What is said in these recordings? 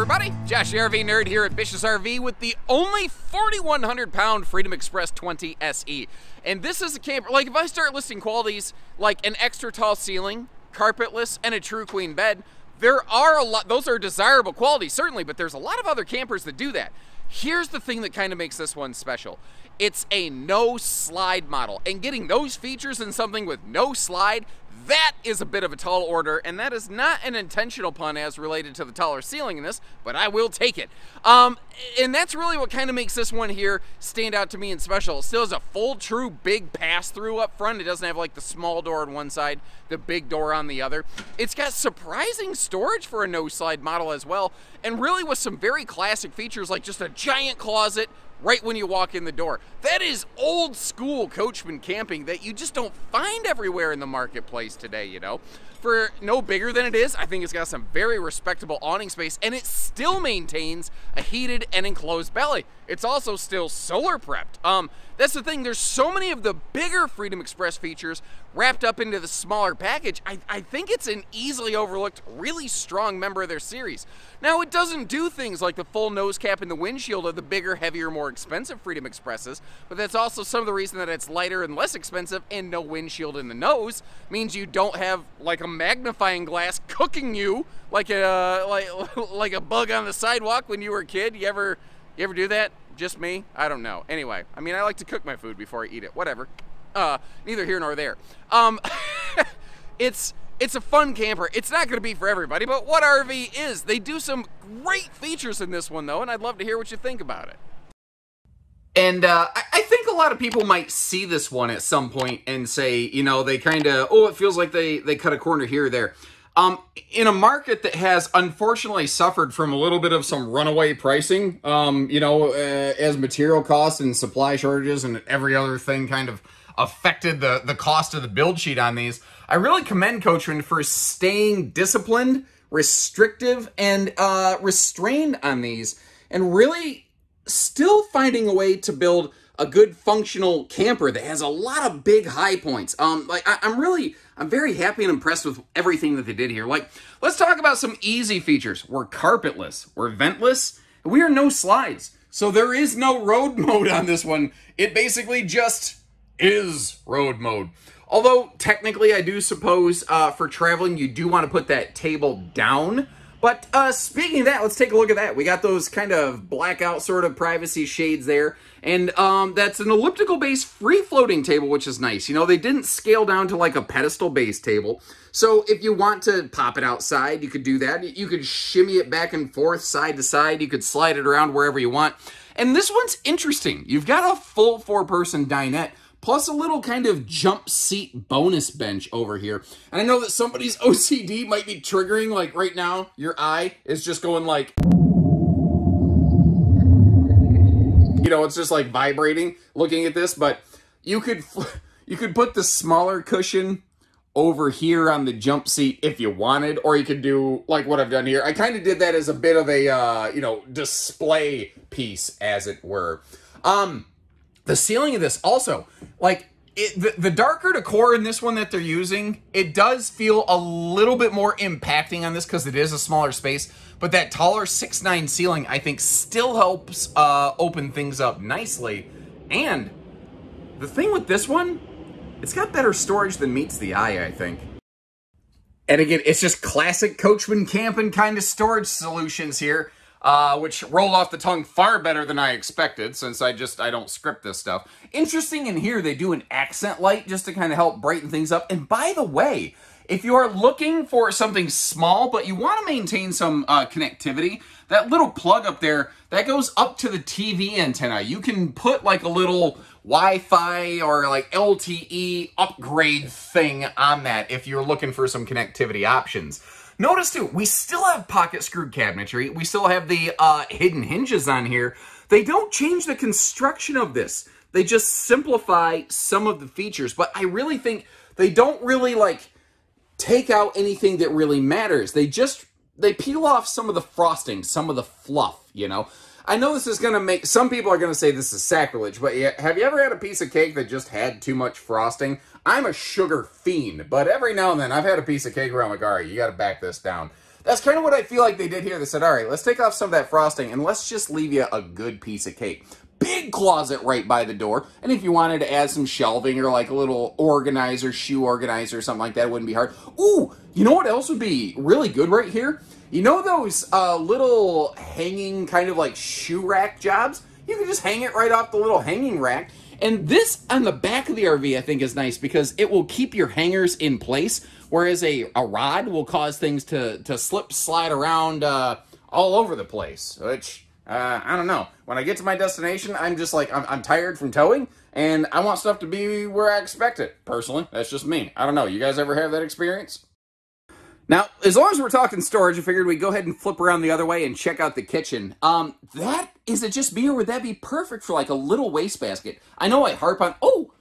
everybody, Josh the RV Nerd here at Bish's RV with the only 4,100 pound Freedom Express 20 SE. And this is a camper, like if I start listing qualities like an extra tall ceiling, carpetless, and a true queen bed, there are a lot, those are desirable qualities certainly, but there's a lot of other campers that do that. Here's the thing that kind of makes this one special. It's a no slide model, and getting those features in something with no slide, that is a bit of a tall order, and that is not an intentional pun as related to the taller ceiling in this, but I will take it. And that's really what kind of makes this one here stand out to me and special. It still has a full true big pass-through up front. It doesn't have like the small door on one side, the big door on the other. It's got surprising storage for a no-slide model as well, and really with some very classic features like just a giant closet right when you walk in the door. That is old school Coachmen camping that you just don't find everywhere in the marketplace today, you know. For no bigger than it is, I think it's got some very respectable awning space, and it still maintains a heated and enclosed belly. It's also still solar prepped. That's the thing, there's so many of the bigger Freedom Express features wrapped up into the smaller package. I think it's an easily overlooked, really strong member of their series. Now, it doesn't do things like the full nose cap and the windshield of the bigger, heavier, more expensive Freedom Expresses, but that's also some of the reason that it's lighter and less expensive, and no windshield in the nose means you don't have like a magnifying glass cooking you like a bug on the sidewalk when you were a kid. You ever do that? Just me? I don't know. Anyway, I mean, I like to cook my food before I eat it. Whatever. Neither here nor there. It's a fun camper. It's not going to be for everybody, but what RV is? They do some great features in this one though, and I'd love to hear what you think about it. And I think a lot of people might see this one at some point and say, you know, they kind of, oh, it feels like they cut a corner here or there. In a market that has unfortunately suffered from a little bit of some runaway pricing, you know, as material costs and supply shortages and every other thing kind of affected the cost of the build sheet on these, I really commend Coachmen for staying disciplined, restrictive, and restrained on these, and really still finding a way to build a good functional camper that has a lot of big high points. I'm very happy and impressed with everything that they did here. Like, let's talk about some easy features. We're carpetless, we're ventless, and we are no slides. So there is no road mode on this one. It basically just is road mode. Although technically I do suppose for traveling, you do want to put that table down. But speaking of that, let's take a look at that. We got those kind of blackout sort of privacy shades there. And that's an elliptical-based free-floating table, which is nice. You know, they didn't scale down to like a pedestal-based table. So if you want to pop it outside, you could do that. You could shimmy it back and forth, side to side. You could slide it around wherever you want. And this one's interesting. You've got a full four-person dinette, plus a little kind of jump seat bonus bench over here. And I know that somebody's OCD might be triggering, like right now, your eye is just going like, you know, it's just like vibrating looking at this, but you could put the smaller cushion over here on the jump seat if you wanted, or you could do like what I've done here. I kind of did that as a bit of a, you know, display piece as it were. The ceiling of this also, like the darker decor in this one that they're using, it does feel a little bit more impacting on this because it is a smaller space, but that taller 6'9" ceiling I think still helps open things up nicely. And the thing with this one, it's got better storage than meets the eye, I think. And again, it's just classic Coachmen camping kind of storage solutions here. Which roll off the tongue far better than I expected, since I don't script this stuff. Interesting in here, they do an accent light just to kind of help brighten things up. And by the way, if you are looking for something small, but you want to maintain some connectivity, that little plug up there, that goes up to the TV antenna. You can put like a little Wi-Fi or like LTE upgrade thing on that if you're looking for some connectivity options. Notice too, we still have pocket screw cabinetry. We still have the hidden hinges on here. They don't change the construction of this. They just simplify some of the features, but I really think they don't really like take out anything that really matters. They peel off some of the frosting, some of the fluff, you know? I know this is gonna make, some people are gonna say this is sacrilege, but have you ever had a piece of cake that just had too much frosting? I'm a sugar fiend, but every now and then I've had a piece of cake around my garden. You gotta back this down. That's kind of what I feel like they did here. They said, all right, let's take off some of that frosting and let's just leave you a good piece of cake. Big closet right by the door, and if you wanted to add some shelving or like a little organizer, shoe organizer or something like that, it wouldn't be hard. Ooh, you know what else would be really good right here? You know those little hanging kind of like shoe rack jobs? You can just hang it right off the little hanging rack. And this on the back of the RV I think is nice because it will keep your hangers in place, whereas a rod will cause things to slip, slide around all over the place, which... I don't know. When I get to my destination, I'm just like, I'm tired from towing, and I want stuff to be where I expect it. Personally, that's just me. I don't know. You guys ever have that experience? Now, as long as we're talking storage, I figured we'd go ahead and flip around the other way and check out the kitchen. That, is it just me, or would that be perfect for like a little wastebasket? I know I harp on, oh,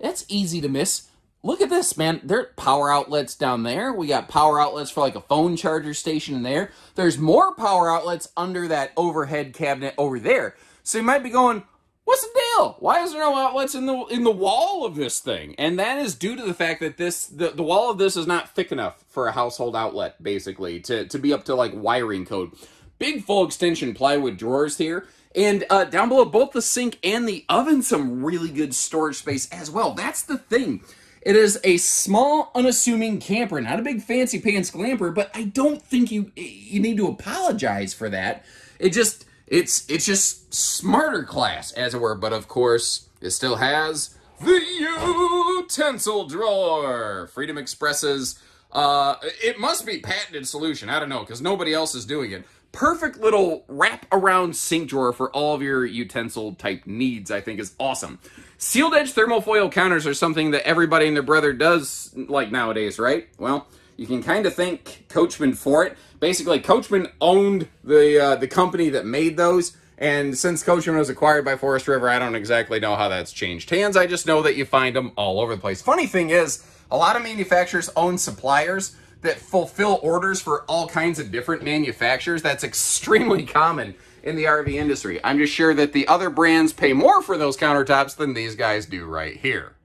that's easy to miss. Look at this, man. There are power outlets down there. We got power outlets for like a phone charger station in there. There's more power outlets under that overhead cabinet over there. So you might be going, what's the deal? Why is there no outlets in the wall of this thing? And that is due to the fact that the wall of this is not thick enough for a household outlet, basically, to be up to like wiring code. Big full extension plywood drawers here. And down below, both the sink and the oven, some really good storage space as well. That's the thing. It is a small, unassuming camper, not a big fancy pants glamper, but I don't think you need to apologize for that. It just, it's just smarter class, as it were, but of course, it still has the utensil drawer. Freedom Express's, it must be patented solution, I don't know, because nobody else is doing it. Perfect little wrap-around sink drawer for all of your utensil-type needs, I think, is awesome. Sealed-edge thermofoil counters are something that everybody and their brother does like nowadays, right? Well, you can kind of thank Coachmen for it. Basically, Coachmen owned the company that made those, and since Coachmen was acquired by Forest River, I don't exactly know how that's changed hands. I just know that you find them all over the place. Funny thing is, a lot of manufacturers own suppliers that fulfill orders for all kinds of different manufacturers. That's extremely common in the RV industry. I'm just sure that the other brands pay more for those countertops than these guys do right here.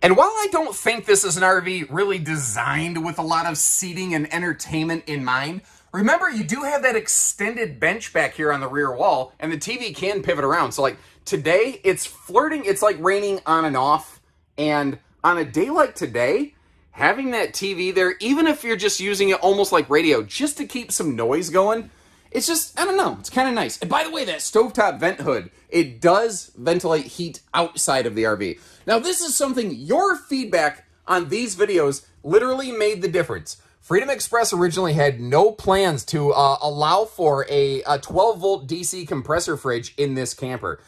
And while I don't think this is an RV really designed with a lot of seating and entertainment in mind, remember you do have that extended bench back here on the rear wall, and the TV can pivot around. So like today, it's flirting, it's like raining on and off. And on a day like today, having that TV there, even if you're just using it almost like radio, just to keep some noise going, it's just, I don't know, it's kind of nice. And by the way, that stovetop vent hood, it does ventilate heat outside of the RV. Now, this is something, your feedback on these videos literally made the difference. Freedom Express originally had no plans to allow for a 12-volt DC compressor fridge in this camper.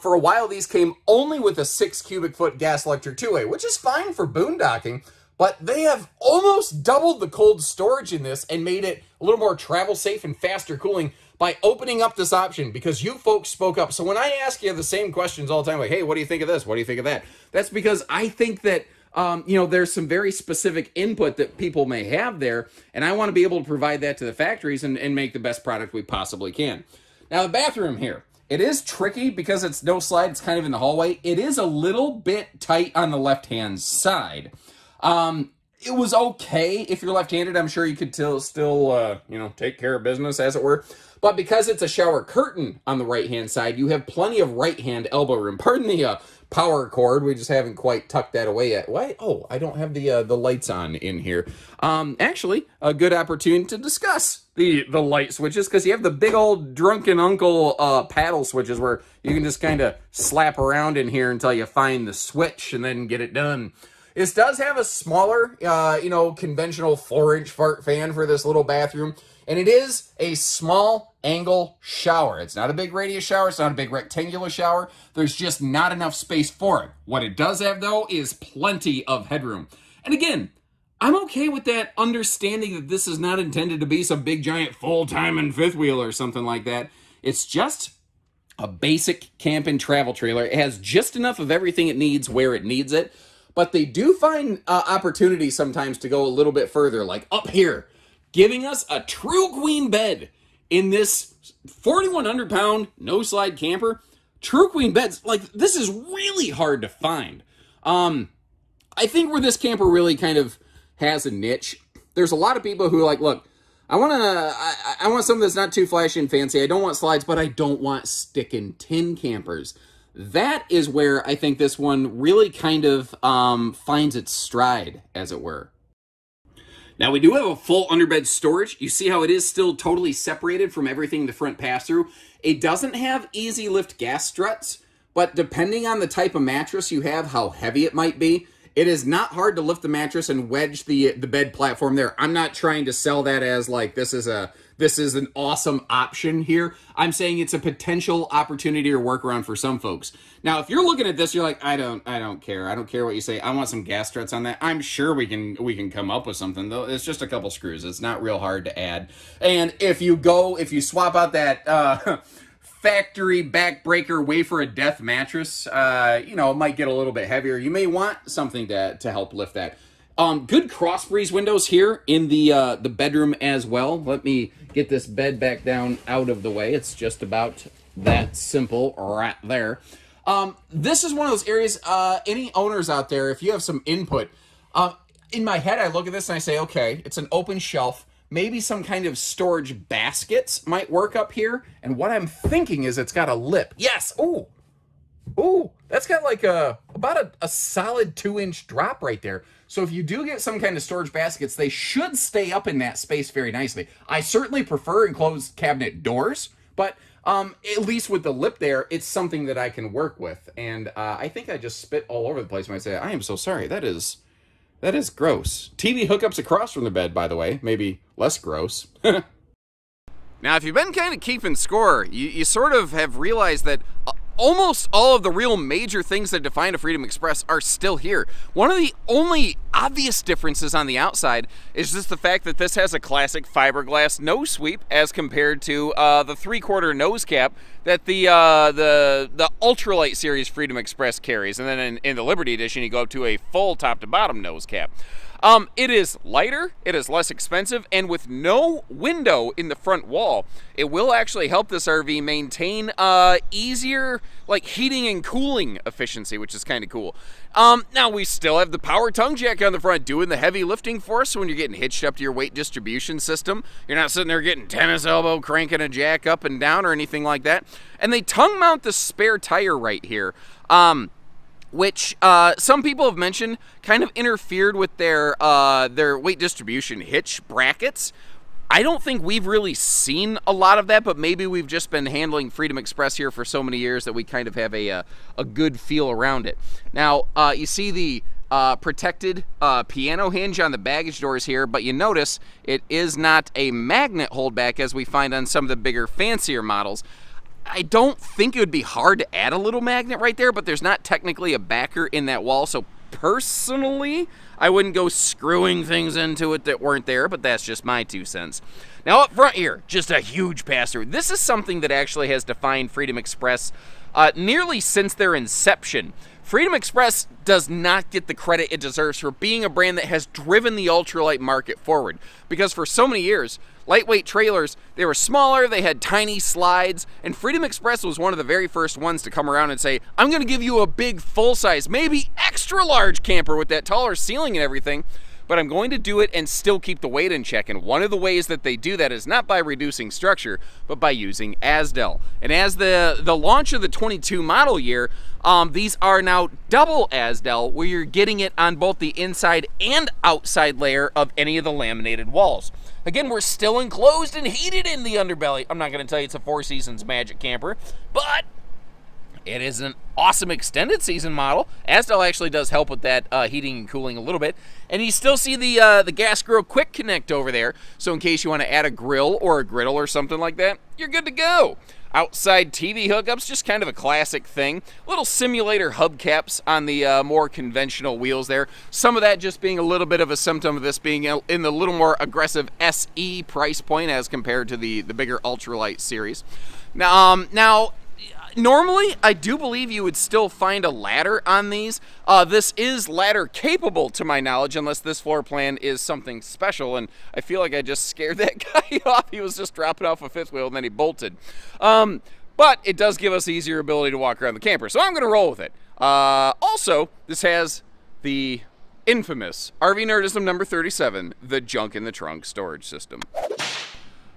For a while, these came only with a 6-cubic-foot gas electric two-way, which is fine for boondocking, but they have almost doubled the cold storage in this and made it a little more travel safe and faster cooling by opening up this option because you folks spoke up. So when I ask you the same questions all the time, like, hey, what do you think of this? What do you think of that? That's because I think that, you know, there's some very specific input that people may have there. And I want to be able to provide that to the factories and make the best product we possibly can. Now, the bathroom here. It is tricky because it's no slide. It's kind of in the hallway. It is a little bit tight on the left-hand side. It was okay if you're left-handed. I'm sure you could still, you know, take care of business, as it were. But because it's a shower curtain on the right-hand side, you have plenty of right-hand elbow room. Pardon the power cord. We just haven't quite tucked that away yet. Why? Oh, I don't have the lights on in here. Actually, a good opportunity to discuss the light switches because you have the big old drunken uncle paddle switches where you can just kind of slap around in here until you find the switch and then get it done. This does have a smaller, you know, conventional 4-inch fart fan for this little bathroom. And it is a small angle shower. It's not a big radius shower. It's not a big rectangular shower. There's just not enough space for it. What it does have, though, is plenty of headroom. And again, I'm okay with that, understanding that this is not intended to be some big, giant full-time and fifth wheel or something like that. It's just a basic camp and travel trailer. It has just enough of everything it needs where it needs it. But they do find opportunity sometimes to go a little bit further, like up here, giving us a true queen bed in this 4,100-pound no-slide camper. True queen beds, like, this is really hard to find. I think where this camper really kind of has a niche There's a lot of people who are like, look, I want something that's not too flashy and fancy. I don't want slides, but I don't want stickin' tin campers. That is where I think this one really kind of finds its stride, as it were. Now, we do have a full underbed storage. You see how it is still totally separated from everything the front pass-through. It doesn't have easy lift gas struts, but depending on the type of mattress you have, how heavy it might be, it is not hard to lift the mattress and wedge the bed platform there. I'm not trying to sell that as like this is an awesome option here. I'm saying it's a potential opportunity or workaround for some folks. Now, if you're looking at this, you're like, I don't care. I don't care what you say. I want some gas struts on that. I'm sure we can come up with something though. It's just a couple screws. It's not real hard to add. And if you swap out that factory backbreaker wafer of death mattress, you know, it might get a little bit heavier. You may want something to help lift that. Good cross breeze windows here in the bedroom as well. Let me get this bed back down out of the way. It's just about that simple right there. This is one of those areas, any owners out there, if you have some input, in my head, I look at this and I say, okay, it's an open shelf. Maybe some kind of storage baskets might work up here. And what I'm thinking is it's got a lip. Yes. Ooh. Ooh. That's got like about a solid 2-inch drop right there. So if you do get some kind of storage baskets, they should stay up in that space very nicely. I certainly prefer enclosed cabinet doors, but at least with the lip there, it's something that I can work with. And I think I just spit all over the place when I say, I am so sorry. That is gross. TV hookups across from the bed, by the way. Maybe less gross. Now, if you've been kind of keeping score, you sort of have realized that almost all of the real major things that define a Freedom Express are still here. One of the only obvious differences on the outside is just the fact that this has a classic fiberglass nose sweep as compared to the 3/4 nose cap that the Ultralite series Freedom Express carries. And then in the Liberty Edition, you go up to a full top-to-bottom nose cap. It is lighter, it is less expensive, and with no window in the front wall, it will actually help this RV maintain easier, like, heating and cooling efficiency, which is kind of cool. Now, we still have the power tongue jack on the front doing the heavy lifting for us, so when you're getting hitched up to your weight distribution system, you're not sitting there getting tennis elbow, cranking a jack up and down or anything like that. And they tongue mount the spare tire right here. Which some people have mentioned kind of interfered with their weight distribution hitch brackets. I don't think we've really seen a lot of that, but maybe we've just been handling Freedom Express here for so many years that we kind of have a good feel around it. Now, you see the protected piano hinge on the baggage doors here, but you notice it is not a magnet holdback as we find on some of the bigger, fancier models. I don't think it would be hard to add a little magnet right there, but there's not technically a backer in that wall, so personally, I wouldn't go screwing things into it that weren't there, but that's just my 2 cents. Now up front here, just a huge pass-through. This is something that actually has defined Freedom Express nearly since their inception. Freedom Express does not get the credit it deserves for being a brand that has driven the ultralight market forward, because for so many years, lightweight trailers, they were smaller, they had tiny slides, and Freedom Express was one of the very first ones to come around and say, I'm gonna give you a big full-size, maybe extra large camper with that taller ceiling and everything, but I'm going to do it and still keep the weight in check. And one of the ways that they do that is not by reducing structure, but by using Azdel. And as the launch of the 22 model year, these are now double Azdel, where you're getting it on both the inside and outside layer of any of the laminated walls. Again, we're still enclosed and heated in the underbelly. I'm not gonna tell you it's a Four Seasons Magic Camper, but it is an awesome extended season model. Azdel actually does help with that heating and cooling a little bit. And you still see the gas grill quick connect over there. So in case you want to add a grill or a griddle or something like that, you're good to go. Outside TV hookups, just kind of a classic thing. Little simulator hubcaps on the more conventional wheels there. Some of that just being a little bit of a symptom of this being in the little more aggressive SE price point as compared to the bigger Ultralite series. Now, normally, I do believe you would still find a ladder on these. This is ladder capable to my knowledge, unless this floor plan is something special, and I feel like I just scared that guy off. He was just dropping off a fifth wheel, and then he bolted. But it does give us easier ability to walk around the camper, so I'm going to roll with it. Also, this has the infamous RV Nerdism number 37, the junk in the trunk storage system,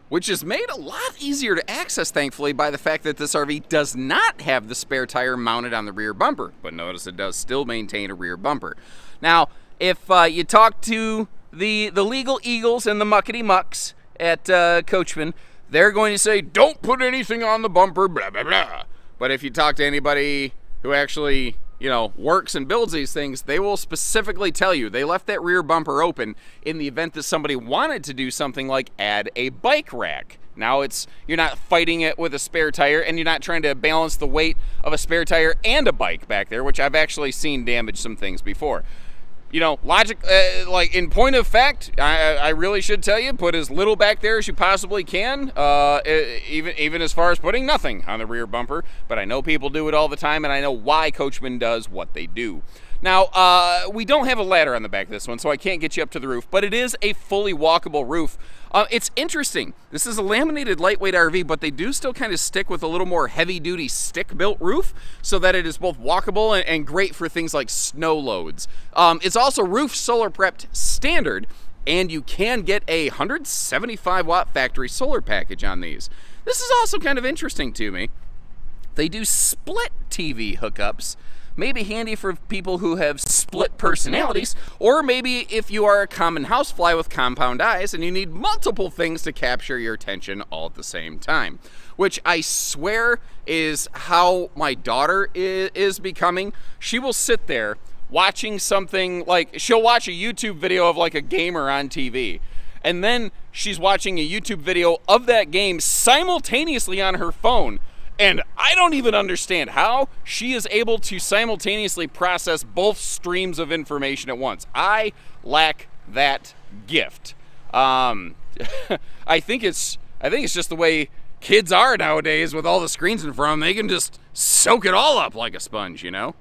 which is made a lot easier to access, thankfully, by the fact that this RV does not have the spare tire mounted on the rear bumper, but notice it does still maintain a rear bumper. Now, if you talk to the legal eagles and the muckety mucks at Coachmen, they're going to say, don't put anything on the bumper, blah, blah, blah. But if you talk to anybody who actually, you know, works and builds these things, they will specifically tell you they left that rear bumper open in the event that somebody wanted to do something like add a bike rack. Now you're not fighting it with a spare tire, and you're not trying to balance the weight of a spare tire and a bike back there, which I've actually seen damage some things before. You know, logic, like in point of fact, I really should tell you, put as little back there as you possibly can, even as far as putting nothing on the rear bumper. But I know people do it all the time, and I know why Coachmen does what they do. Now, we don't have a ladder on the back of this one, so I can't get you up to the roof, but it is a fully walkable roof. It's interesting. This is a laminated lightweight RV, but they do still kind of stick with a little more heavy-duty stick-built roof so that it is both walkable and great for things like snow loads. It's also roof solar prepped standard, and you can get a 175-watt factory solar package on these. This is also kind of interesting to me. They do split TV hookups. Maybe handy for people who have split personalities, or maybe if you are a common housefly with compound eyes and you need multiple things to capture your attention all at the same time, which I swear is how my daughter is becoming. She will sit there watching something, like she'll watch a YouTube video of like a gamer on TV, and then she's watching a YouTube video of that game simultaneously on her phone. And I don't even understand how she is able to simultaneously process both streams of information at once. I lack that gift. I think it's just the way kids are nowadays with all the screens in front of them. They can just soak it all up like a sponge, you know?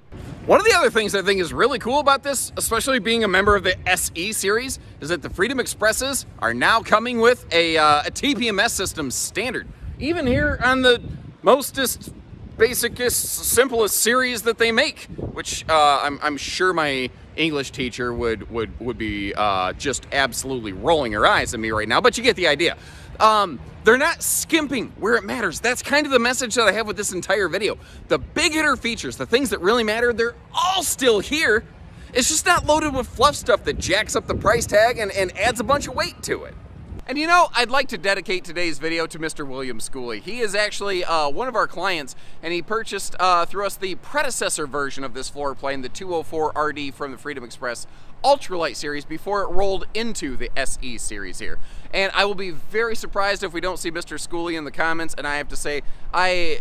One of the other things I think is really cool about this, especially being a member of the SE series, is that the Freedom Expresses are now coming with a TPMS system standard. Even here on the mostest, basicest, simplest series that they make, which I'm sure my English teacher would be just absolutely rolling her eyes at me right now, but you get the idea. They're not skimping where it matters. That's kind of the message that I have with this entire video. The big hitter features, the things that really matter, they're all still here. It's just not loaded with fluff stuff that jacks up the price tag and adds a bunch of weight to it. And you know, I'd like to dedicate today's video to Mr. William Schooley. He is actually one of our clients, and he purchased through us the predecessor version of this floor plan, the 204 RD from the Freedom Express Ultralite series before it rolled into the SE series here. And I will be very surprised if we don't see Mr. Schooley in the comments, and I have to say, I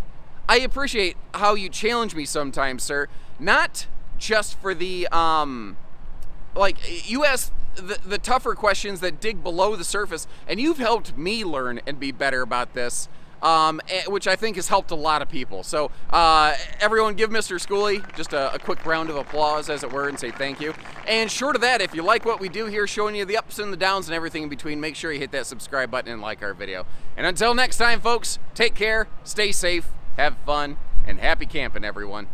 appreciate how you challenge me sometimes, sir. Not just for the, like, you asked the tougher questions that dig below the surface, and you've helped me learn and be better about this, which I think has helped a lot of people. So everyone give Mr. Schooley just a quick round of applause, as it were, and say thank you. And short of that, if you like what we do here, showing you the ups and the downs and everything in between, make sure you hit that subscribe button and like our video. And until next time, folks, take care, stay safe, have fun, and happy camping, everyone.